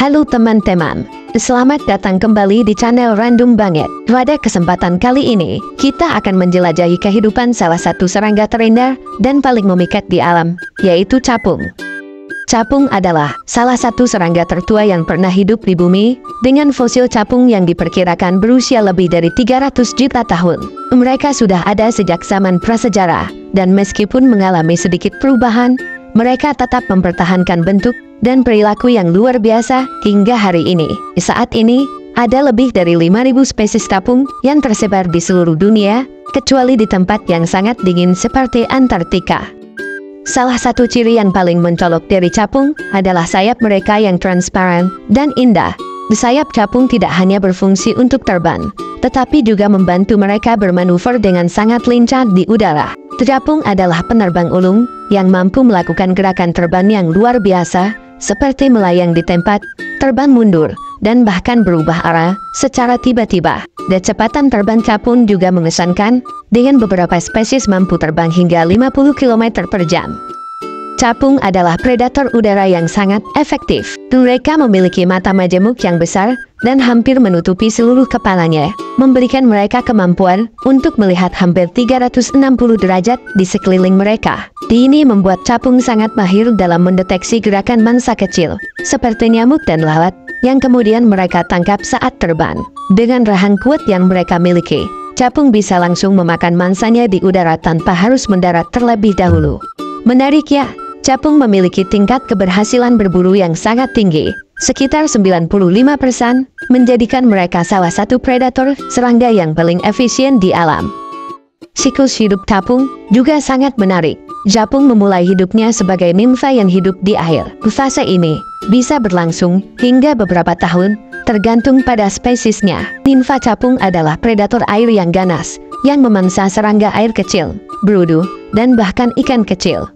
Halo teman-teman, selamat datang kembali di channel Random Banget. Pada kesempatan kali ini, kita akan menjelajahi kehidupan salah satu serangga terindah dan paling memikat di alam, yaitu capung. Capung adalah salah satu serangga tertua yang pernah hidup di bumi, dengan fosil capung yang diperkirakan berusia lebih dari 300 juta tahun. Mereka sudah ada sejak zaman prasejarah, dan meskipun mengalami sedikit perubahan, mereka tetap mempertahankan bentuk dan perilaku yang luar biasa hingga hari ini. Saat ini, ada lebih dari 5.000 spesies capung yang tersebar di seluruh dunia, kecuali di tempat yang sangat dingin seperti Antartika. Salah satu ciri yang paling mencolok dari capung adalah sayap mereka yang transparan dan indah. Sayap capung tidak hanya berfungsi untuk terbang, tetapi juga membantu mereka bermanuver dengan sangat lincah di udara. Capung adalah penerbang ulung yang mampu melakukan gerakan terbang yang luar biasa, seperti melayang di tempat, terbang mundur, dan bahkan berubah arah secara tiba-tiba. Kecepatan terbang capung juga mengesankan, dengan beberapa spesies mampu terbang hingga 50 km per jam. Capung adalah predator udara yang sangat efektif. Mereka memiliki mata majemuk yang besar dan hampir menutupi seluruh kepalanya, memberikan mereka kemampuan untuk melihat hampir 360 derajat di sekeliling mereka. Ini membuat capung sangat mahir dalam mendeteksi gerakan mangsa kecil, seperti nyamuk dan lalat, yang kemudian mereka tangkap saat terbang. Dengan rahang kuat yang mereka miliki, capung bisa langsung memakan mangsanya di udara tanpa harus mendarat terlebih dahulu. Menarik ya? Capung memiliki tingkat keberhasilan berburu yang sangat tinggi, sekitar 95%, menjadikan mereka salah satu predator serangga yang paling efisien di alam. Siklus hidup capung juga sangat menarik. Capung memulai hidupnya sebagai nimfa yang hidup di air. Fase ini bisa berlangsung hingga beberapa tahun, tergantung pada spesiesnya. Nimfa capung adalah predator air yang ganas, yang memangsa serangga air kecil, berudu, dan bahkan ikan kecil.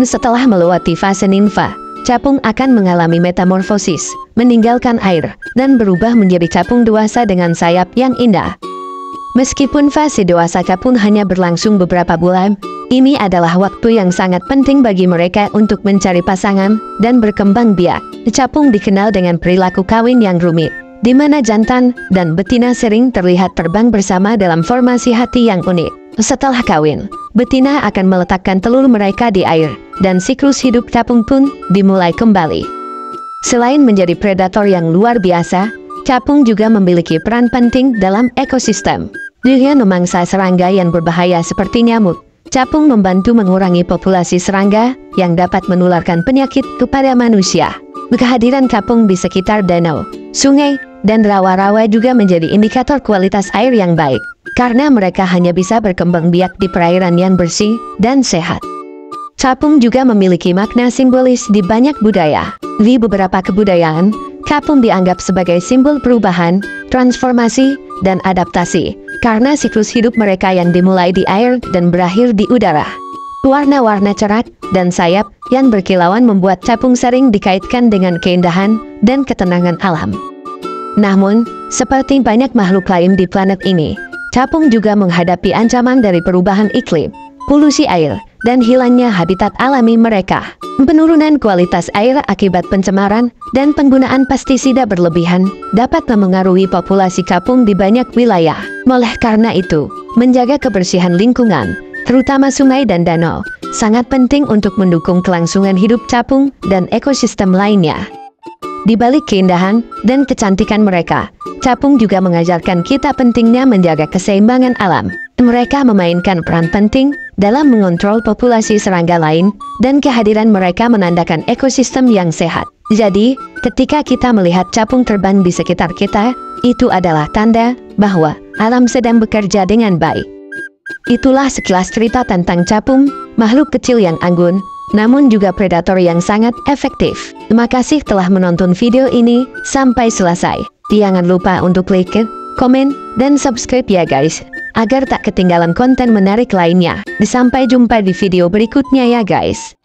Setelah melewati fase nimfa, capung akan mengalami metamorfosis, meninggalkan air, dan berubah menjadi capung dewasa dengan sayap yang indah. Meskipun fase dewasa capung hanya berlangsung beberapa bulan, ini adalah waktu yang sangat penting bagi mereka untuk mencari pasangan dan berkembang biak. Capung dikenal dengan perilaku kawin yang rumit, di mana jantan dan betina sering terlihat terbang bersama dalam formasi hati yang unik. Setelah kawin, betina akan meletakkan telur mereka di air, dan siklus hidup capung pun dimulai kembali. Selain menjadi predator yang luar biasa, capung juga memiliki peran penting dalam ekosistem. Dia memangsa serangga yang berbahaya seperti nyamuk. Capung membantu mengurangi populasi serangga yang dapat menularkan penyakit kepada manusia. Kehadiran capung di sekitar danau, sungai, dan rawa-rawa juga menjadi indikator kualitas air yang baik, karena mereka hanya bisa berkembang biak di perairan yang bersih dan sehat. Capung juga memiliki makna simbolis di banyak budaya. Di beberapa kebudayaan, capung dianggap sebagai simbol perubahan, transformasi, dan adaptasi, karena siklus hidup mereka yang dimulai di air dan berakhir di udara. Warna-warna cerah dan sayap yang berkilauan membuat capung sering dikaitkan dengan keindahan dan ketenangan alam. Namun, seperti banyak makhluk lain di planet ini, capung juga menghadapi ancaman dari perubahan iklim, polusi air, dan hilangnya habitat alami mereka. Penurunan kualitas air akibat pencemaran dan penggunaan pestisida berlebihan dapat memengaruhi populasi capung di banyak wilayah. Oleh karena itu, menjaga kebersihan lingkungan, terutama sungai dan danau, sangat penting untuk mendukung kelangsungan hidup capung dan ekosistem lainnya. Di balik keindahan dan kecantikan mereka, capung juga mengajarkan kita pentingnya menjaga keseimbangan alam. Mereka memainkan peran penting dalam mengontrol populasi serangga lain, dan kehadiran mereka menandakan ekosistem yang sehat. Jadi, ketika kita melihat capung terbang di sekitar kita, itu adalah tanda bahwa alam sedang bekerja dengan baik. Itulah sekilas cerita tentang capung, makhluk kecil yang anggun, namun juga predator yang sangat efektif. Terima kasih telah menonton video ini sampai selesai. Jangan lupa untuk like, komen, dan subscribe ya guys, agar tak ketinggalan konten menarik lainnya. Sampai jumpa di video berikutnya ya guys.